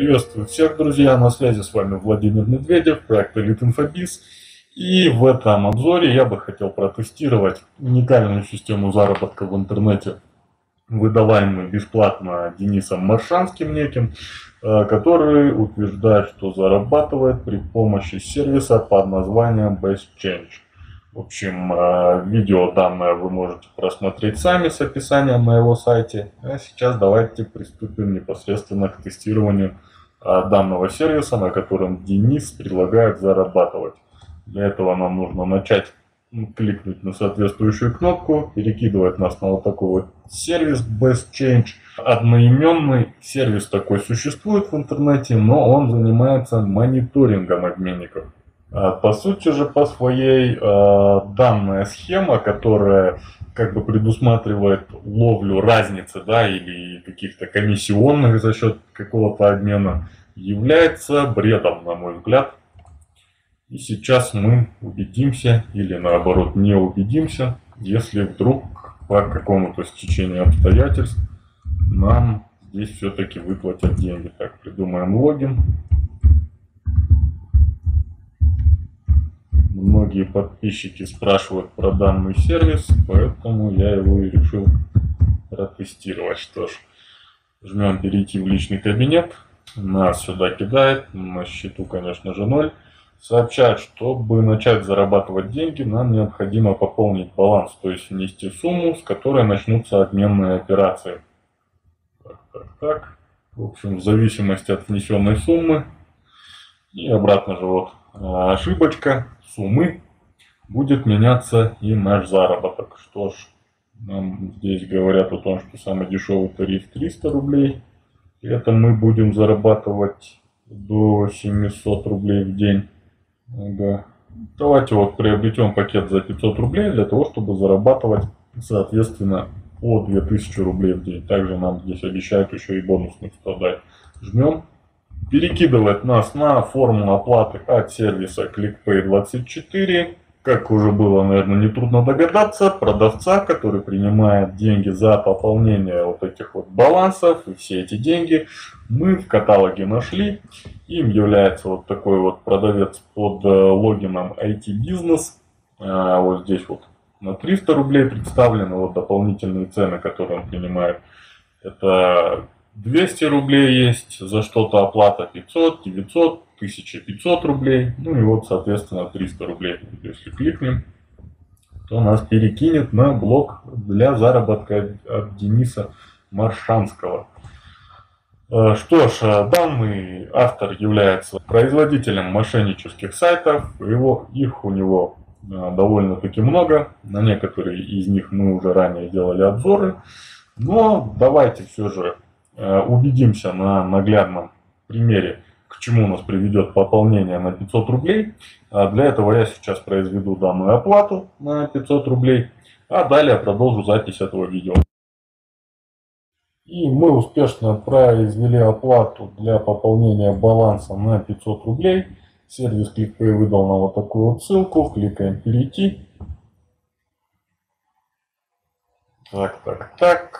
Приветствую всех, друзья, на связи с вами Владимир Медведев, проект Elite InfoBiz. И в этом обзоре я бы хотел протестировать уникальную систему заработка в интернете, выдаваемую бесплатно Денисом Моршанским неким, который утверждает, что зарабатывает при помощи сервиса под названием Best-Change. В общем, видео данное вы можете просмотреть сами с описанием на его сайте. А сейчас давайте приступим непосредственно к тестированию данного сервиса, на котором Денис предлагает зарабатывать. Для этого нам нужно начать кликнуть на соответствующую кнопку, перекидывает нас на вот такой вот сервис Best-Change. Одноименный сервис такой существует в интернете, но он занимается мониторингом обменников. По сути же, по своей данная схема, которая как бы предусматривает ловлю разницы, да, или каких-то комиссионных за счет какого-то обмена, является бредом, на мой взгляд. И сейчас мы убедимся, или наоборот не убедимся, если вдруг по какому-то стечению обстоятельств нам здесь все-таки выплатят деньги. Так, придумаем логин. Многие подписчики спрашивают про данный сервис, поэтому я его и решил протестировать. Что ж, жмем перейти в личный кабинет. Нас сюда кидает, на счету, конечно же, 0. Сообщает, чтобы начать зарабатывать деньги, нам необходимо пополнить баланс, то есть внести сумму, с которой начнутся обменные операции. Так. В общем, в зависимости от внесенной суммы. И обратно же вот. Ошибочка суммы будет меняться и наш заработок. Что ж, нам здесь говорят о том, что самый дешевый тариф 300 рублей. Это мы будем зарабатывать до 700 рублей в день. Да. Давайте вот приобретем пакет за 500 рублей для того, чтобы зарабатывать, соответственно, по 2000 рублей в день. Также нам здесь обещают еще и бонусных продать. Жмем. Перекидывает нас на форму оплаты от сервиса ClickPay24. Как уже было, наверное, нетрудно догадаться, продавца, который принимает деньги за пополнение вот этих вот балансов. И все эти деньги мы в каталоге нашли. Им является вот такой вот продавец под логином IT-бизнес. Вот здесь вот на 300 рублей представлены вот дополнительные цены, которые он принимает. Это 200 рублей есть, за что-то оплата 500, 900, 1500 рублей, ну и вот, соответственно, 300 рублей. Если кликнем, то нас перекинет на блок для заработка от Дениса Моршанского. Что ж, данный автор является производителем мошеннических сайтов, их у него довольно-таки много, на некоторые из них мы уже ранее делали обзоры, но давайте все же убедимся на наглядном примере, к чему нас приведет пополнение на 500 рублей. Для этого я сейчас произведу данную оплату на 500 рублей, а далее продолжу запись этого видео. И мы успешно произвели оплату для пополнения баланса на 500 рублей. Сервис ClickPay выдал нам вот такую вот ссылку. Кликаем «Перейти». Так.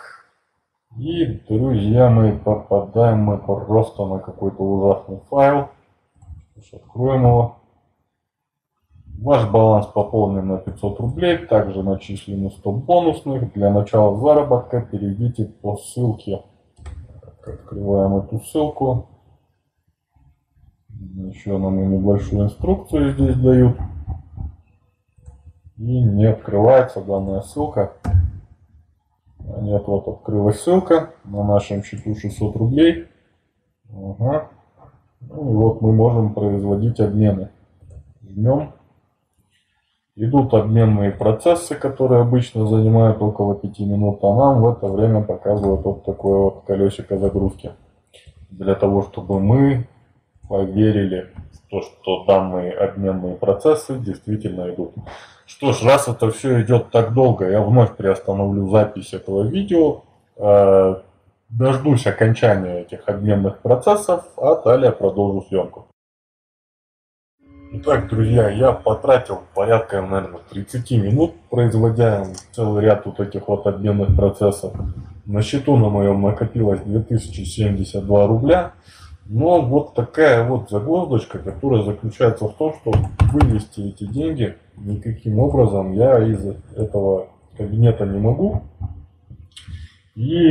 И, друзья мои, попадаем мы просто на какой-то ужасный файл. Откроем его. Ваш баланс пополнен на 500 рублей. Также начислены 100 бонусных. Для начала заработка перейдите по ссылке. Открываем эту ссылку. Еще нам и небольшую инструкцию здесь дают. И не открывается данная ссылка. Нет, вот открылась ссылка, на нашем счету 600 рублей. Ага. Ну и вот мы можем производить обмены. Жмем. Идут обменные процессы, которые обычно занимают около 5 минут, а нам в это время показывают вот такое вот колесико загрузки. Для того, чтобы мы поверили в то, что данные обменные процессы действительно идут. Что ж, раз это все идет так долго, я вновь приостановлю запись этого видео, дождусь окончания этих обменных процессов, а далее продолжу съемку. Итак, друзья, я потратил порядка, наверное, 30 минут, производя целый ряд вот таких вот обменных процессов. На счету на моем накопилось 2072 рубля. Но вот такая вот загвоздочка, которая заключается в том, что вывести эти деньги никаким образом я из этого кабинета не могу. И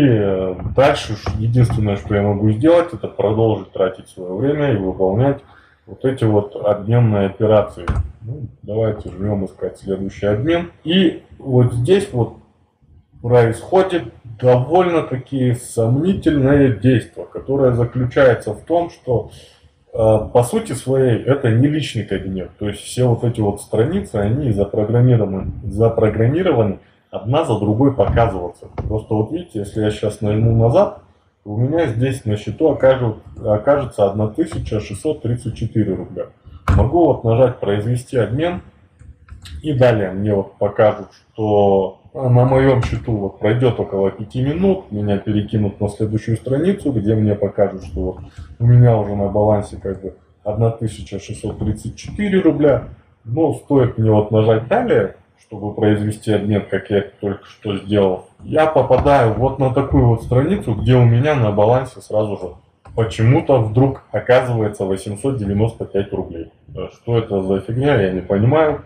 дальше единственное, что я могу сделать, это продолжить тратить свое время и выполнять вот эти вот обменные операции. Ну, давайте жмем искать следующий обмен. И вот здесь вот происходит довольно-таки сомнительное действие, которое заключается в том, что по сути своей это не личный кабинет. То есть все вот эти вот страницы, они запрограммированы одна за другой показываться. Просто вот видите, если я сейчас нажму назад, у меня здесь на счету окажется 1634 рубля. Могу вот нажать «Произвести обмен», и далее мне вот покажут, что на моем счету вот пройдет около 5 минут, меня перекинут на следующую страницу, где мне покажут, что вот у меня уже на балансе как бы 1634 рубля. Но стоит мне вот нажать «Далее», чтобы произвести обмен, как я только что сделал, я попадаю вот на такую вот страницу, где у меня на балансе сразу же почему-то вдруг оказывается 895 рублей. Что это за фигня, я не понимаю.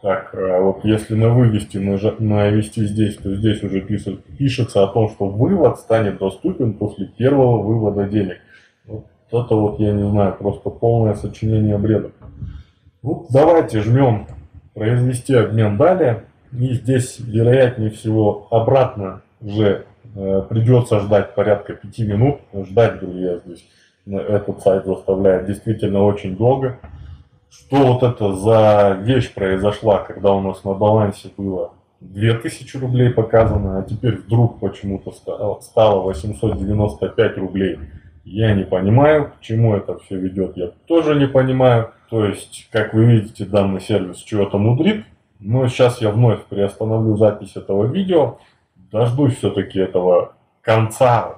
Так, вот если на «Вывести» навести здесь, то здесь уже пишется о том, что вывод станет доступен после первого вывода денег. Вот это вот, я не знаю, просто полное сочинение бреда. Ну, давайте жмем «Произвести обмен» далее. И здесь, вероятнее всего, обратно уже придется ждать порядка 5 минут. Ждать, друзья, здесь этот сайт заставляет действительно очень долго. Что вот это за вещь произошла, когда у нас на балансе было 2000 рублей показано, а теперь вдруг почему-то стало 895 рублей. Я не понимаю, к чему это все ведет, я тоже не понимаю. То есть, как вы видите, данный сервис чего-то мудрит. Но сейчас я вновь приостановлю запись этого видео. Дождусь все-таки этого конца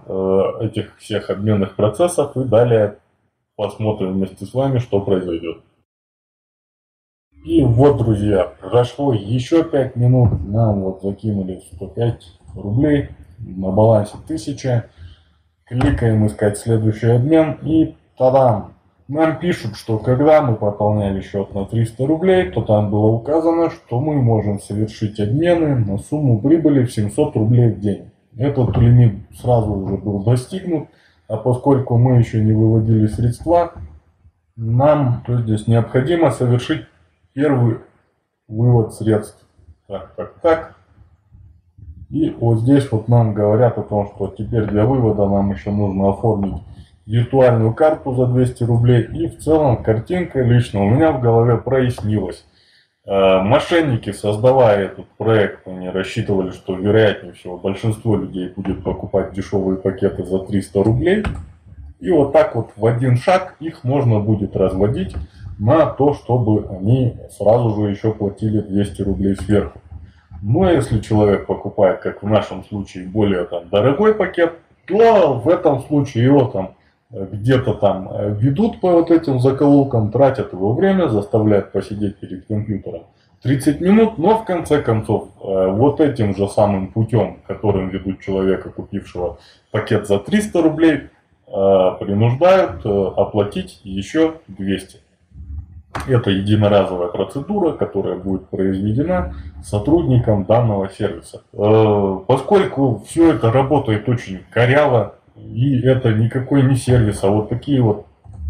этих всех обменных процессов. И далее посмотрим вместе с вами, что произойдет. И вот, друзья, прошло еще 5 минут. Нам вот закинули 105 рублей. На балансе 1000. Кликаем «Искать следующий обмен». И та-дам! Нам пишут, что когда мы пополняли счет на 300 рублей, то там было указано, что мы можем совершить обмены на сумму прибыли в 700 рублей в день. Этот лимит сразу уже был достигнут, а поскольку мы еще не выводили средства, нам здесь необходимо совершить первый вывод средств. Так. И вот здесь вот нам говорят о том, что теперь для вывода нам еще нужно оформить виртуальную карту за 200 рублей. И в целом картинка лично у меня в голове прояснилась. Мошенники, создавая этот проект, они рассчитывали, что вероятнее всего большинство людей будет покупать дешевые пакеты за 300 рублей. И вот так вот в один шаг их можно будет разводить на то, чтобы они сразу же еще платили 200 рублей сверху. Но если человек покупает, как в нашем случае, более там дорогой пакет, то в этом случае его там где-то там ведут по вот этим закоулкам, тратят его время, заставляют посидеть перед компьютером 30 минут, но в конце концов вот этим же самым путем, которым ведут человека, купившего пакет за 300 рублей, принуждают оплатить еще 200. Это единоразовая процедура, которая будет произведена сотрудником данного сервиса. Поскольку все это работает очень коряво, и это никакой не сервис, а вот такие вот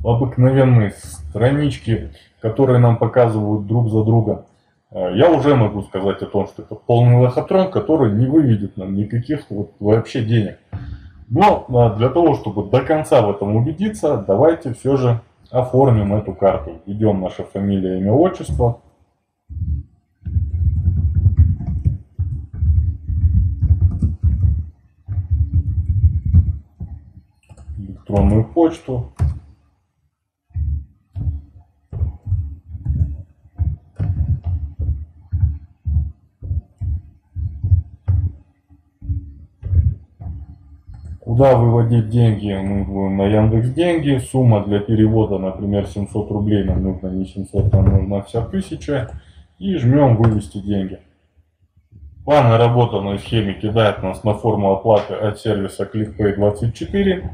обыкновенные странички, которые нам показывают друг за друга. Я уже могу сказать о том, что это полный лохотрон, который не выведет нам никаких вот вообще денег. Но для того, чтобы до конца в этом убедиться, давайте все же оформим эту карту. Введем нашу фамилию, имя, отчество. Электронную почту. Куда выводить деньги? Мы будем на Яндекс.Деньги. Сумма для перевода, например, 700 рублей. Нам нужно не 700, нам нужна вся 1000. И жмем «Вывести деньги». По наработанной схеме кидает нас на форму оплаты от сервиса ClickPay24.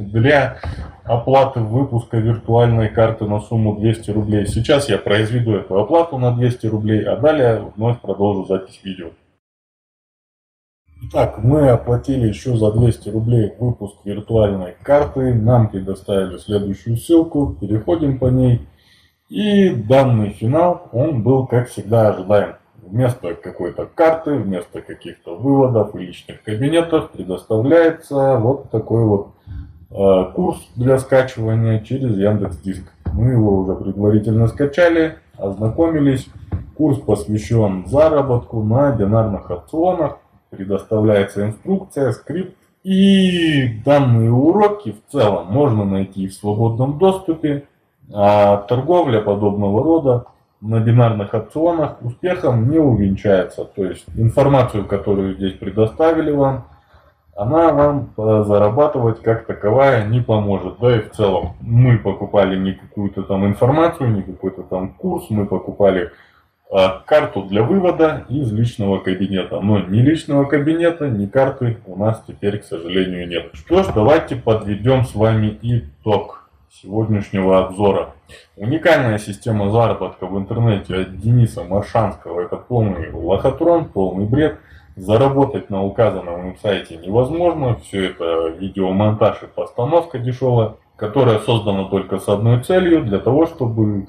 для оплаты выпуска виртуальной карты на сумму 200 рублей. Сейчас я произведу эту оплату на 200 рублей, а далее вновь продолжу запись видео. Итак, мы оплатили еще за 200 рублей выпуск виртуальной карты. Нам предоставили следующую ссылку, переходим по ней. И данный финал, он был, как всегда, ожидаем. Вместо какой-то карты, вместо каких-то выводов и личных кабинетов предоставляется вот такой вот курс для скачивания через Яндекс Диск. Мы его уже предварительно скачали, ознакомились. Курс посвящен заработку на бинарных опционах. Предоставляется инструкция, скрипт. И данные уроки в целом можно найти в свободном доступе. А торговля подобного рода на бинарных опционах успехом не увенчается. То есть информацию, которую здесь предоставили вам, она вам зарабатывать как таковая не поможет. Да и в целом мы покупали не какую-то там информацию, не какой-то там курс, мы покупали карту для вывода из личного кабинета. Но ни личного кабинета, ни карты у нас теперь, к сожалению, нет. Что ж, давайте подведем с вами итог сегодняшнего обзора. Уникальная система заработка в интернете от Дениса Моршанского — это полный лохотрон, полный бред. Заработать на указанном им сайте невозможно. Все это видеомонтаж и постановка дешевая, которая создана только с одной целью — для того, чтобы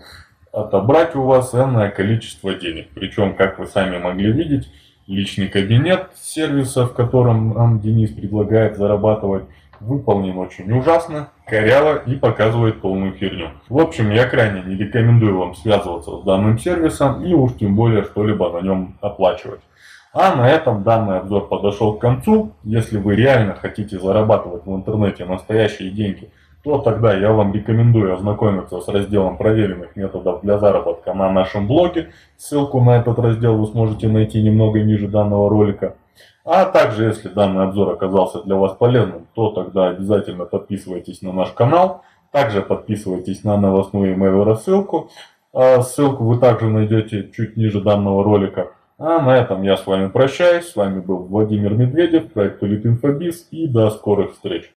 отобрать у вас энное количество денег. Причем, как вы сами могли видеть, личный кабинет сервиса, в котором нам Денис предлагает зарабатывать, выполнен очень ужасно, коряво и показывает полную херню. В общем, я крайне не рекомендую вам связываться с данным сервисом и уж тем более что-либо на нем оплачивать. А на этом данный обзор подошел к концу. Если вы реально хотите зарабатывать в интернете настоящие деньги, то тогда я вам рекомендую ознакомиться с разделом проверенных методов для заработка на нашем блоге. Ссылку на этот раздел вы сможете найти немного ниже данного ролика. А также, если данный обзор оказался для вас полезным, то тогда обязательно подписывайтесь на наш канал. Также подписывайтесь на новостную email-рассылку. Ссылку вы также найдете чуть ниже данного ролика. А на этом я с вами прощаюсь. С вами был Владимир Медведев, проект Elite InfoBiz. И до скорых встреч!